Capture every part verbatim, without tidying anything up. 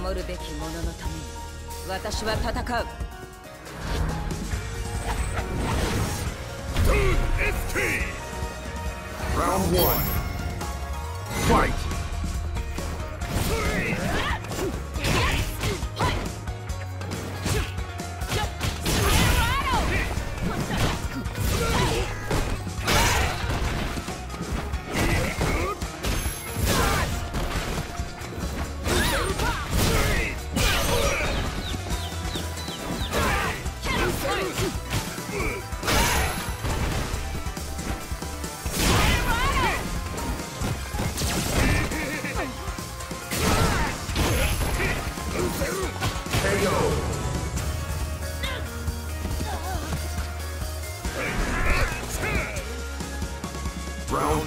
守るべきもののために私は戦う。Round one. Fight. Round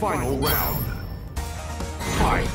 Final round. Fight.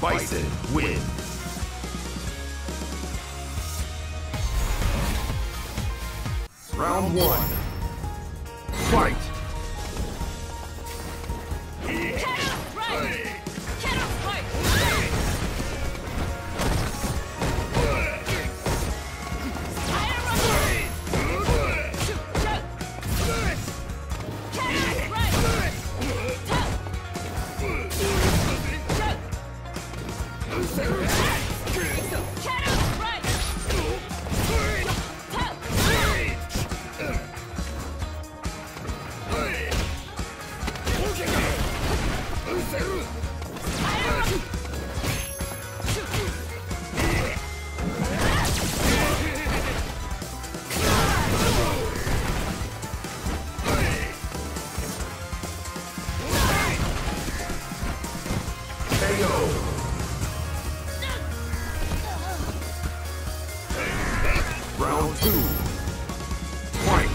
Bison wins. Round one. Fight. Get up, right. Get up, right. Round two. Fight.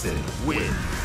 Bison wins.